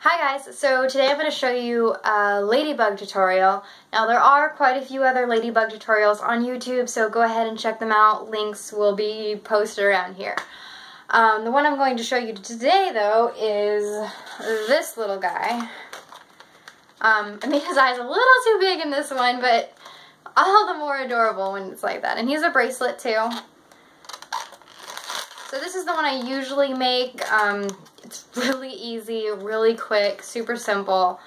Hi guys, so today I'm going to show you a ladybug tutorial. Now there are quite a few other ladybug tutorials on YouTube, so go ahead and check them out. Links will be posted around here. The one I'm going to show you today though is this little guy. I made his eyes a little too big in this one, but all the more adorable when it's like that. And he's a bracelet too. So this is the one I usually make. It's really easy, really quick, super simple,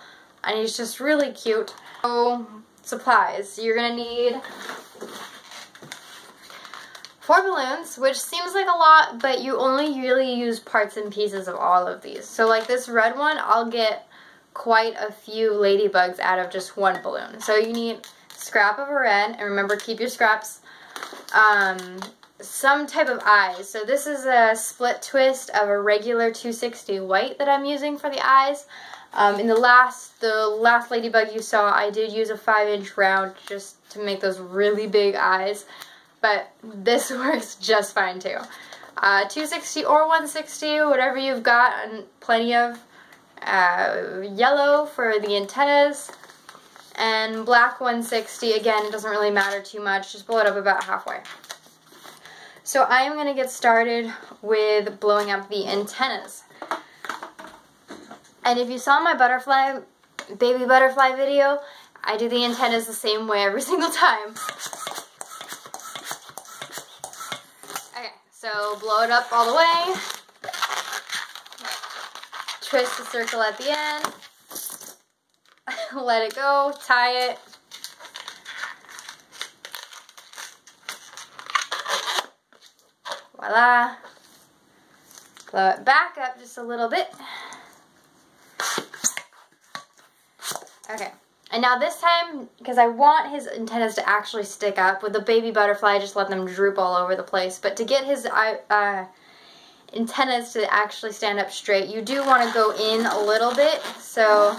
and it's just really cute. So, supplies. You're going to need 4 balloons, which seems like a lot, but you only really use parts and pieces of all of these. So like this red one, I'll get quite a few ladybugs out of just one balloon. So you need a scrap of a red, and remember, keep your scraps. Some type of eyes. So this is a split twist of a regular 260 white that I'm using for the eyes. In the last ladybug you saw, I did use a 5-inch round just to make those really big eyes, but this works just fine too. 260 or 160, whatever you've got, and plenty of yellow for the antennas, and black 160. Again, it doesn't really matter too much, just blow it up about halfway. So I am going to get started with blowing up the antennas. And if you saw my butterfly, baby butterfly video, I do the antennas the same way every single time. Okay, so blow it up all the way. Twist the circle at the end. Let it go, tie it. Voila. Blow it back up just a little bit. Okay, and now this time, because I want his antennas to actually stick up, with the baby butterfly I just let them droop all over the place, but to get his antennas to actually stand up straight, you do want to go in a little bit, so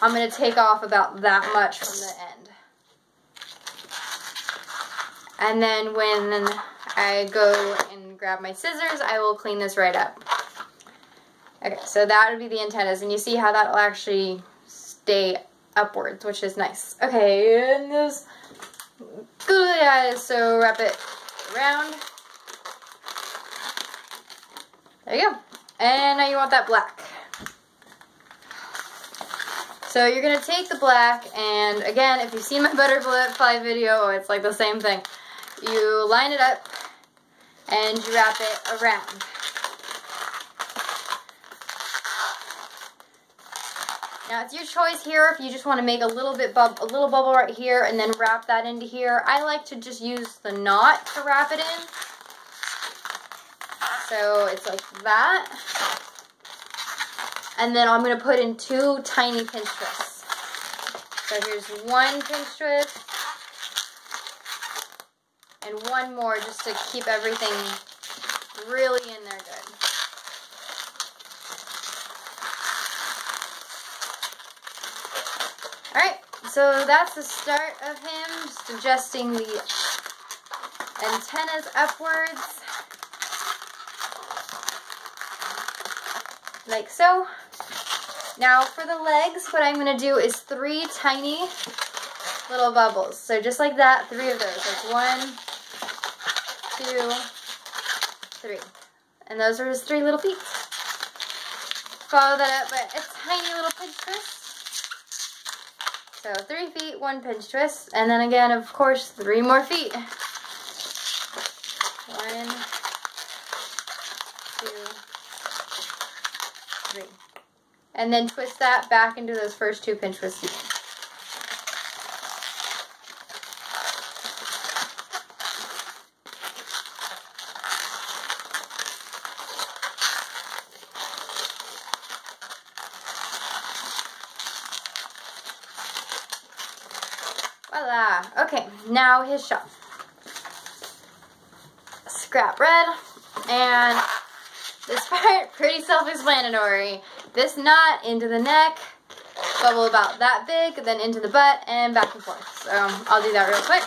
I'm going to take off about that much from the end. And then when I go and grab my scissors, I will clean this right up. Okay, so that would be the antennas, and you see how that will actually stay upwards, which is nice. Okay, and those googly eyes, so wrap it around. There you go. And now you want that black. So you're going to take the black, and again, if you've seen my butterfly video, it's like the same thing. You line it up, and you wrap it around. Now it's your choice here if you just want to make a little bubble right here and then wrap that into here. I like to just use the knot to wrap it in. So it's like that. And then I'm going to put in 2 tiny pinch twists. So here's 1 pinch twist. And 1 more just to keep everything really in there good. Alright, so that's the start of him, just adjusting the antennas upwards. Like so. Now for the legs, what I'm going to do is 3 tiny little bubbles. So just like that, 3 of those. Like 1, 2, 3. And those are his 3 little feet. Follow that up by a tiny little pinch twist. So 3 feet, 1 pinch twist, and then again, of course, 3 more feet. 1, 2, 3. And then twist that back into those first 2 pinch twists again. Voila. Okay, now his shell. Scrap red, and this part, pretty self-explanatory. This knot into the neck, bubble about that big, then into the butt, and back and forth. So I'll do that real quick.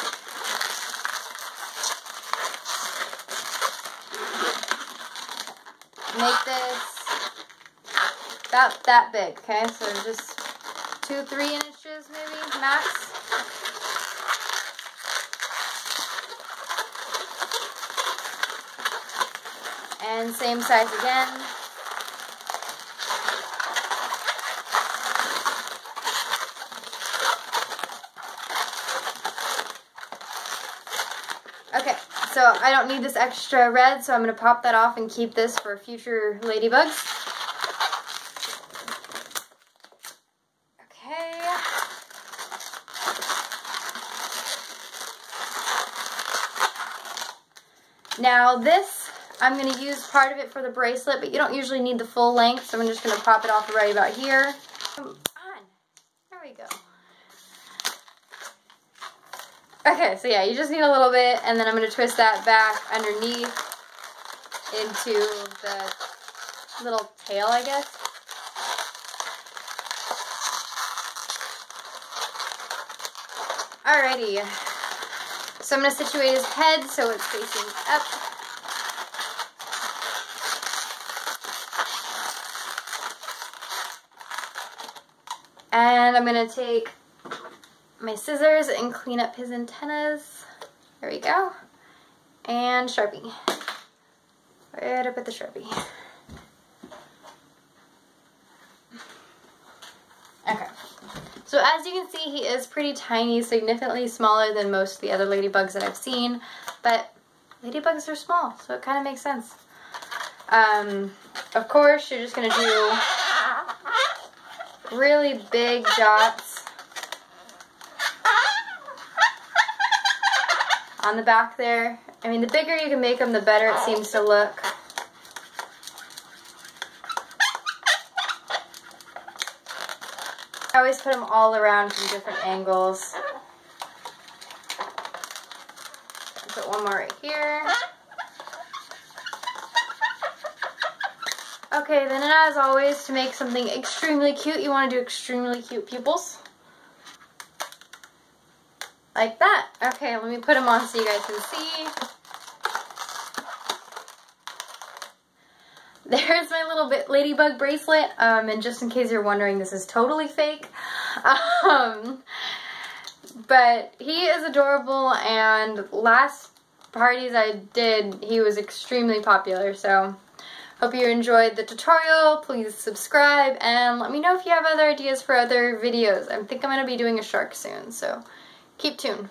Make this about that big, okay? So just 2-3 inches maybe, max. And same size again. Okay, so I don't need this extra red, so I'm going to pop that off and keep this for future ladybugs. Now this, I'm going to use part of it for the bracelet, but you don't usually need the full length, so I'm just going to pop it off right about here. Come on. There we go. Okay, so yeah, you just need a little bit, and then I'm going to twist that back underneath into the little tail, I guess. Alrighty. So I'm going to situate his head so it's facing up. And I'm going to take my scissors and clean up his antennas. There we go. And Sharpie. Right up at the Sharpie. Okay. So as you can see, he is pretty tiny, significantly smaller than most of the other ladybugs that I've seen, but ladybugs are small, so it kind of makes sense. Of course, you're just going to do really big dots on the back there. I mean, the bigger you can make them, the better it seems to look. I always put them all around from different angles. Put one more right here. Okay, then as always, to make something extremely cute, you want to do extremely cute pupils. Like that. Okay, let me put them on so you guys can see. There's my little ladybug bracelet, and just in case you're wondering, this is totally fake. But he is adorable, and last parties I did, he was extremely popular, so hope you enjoyed the tutorial. Please subscribe, and let me know if you have other ideas for other videos. I think I'm going to be doing a shark soon, so keep tuned.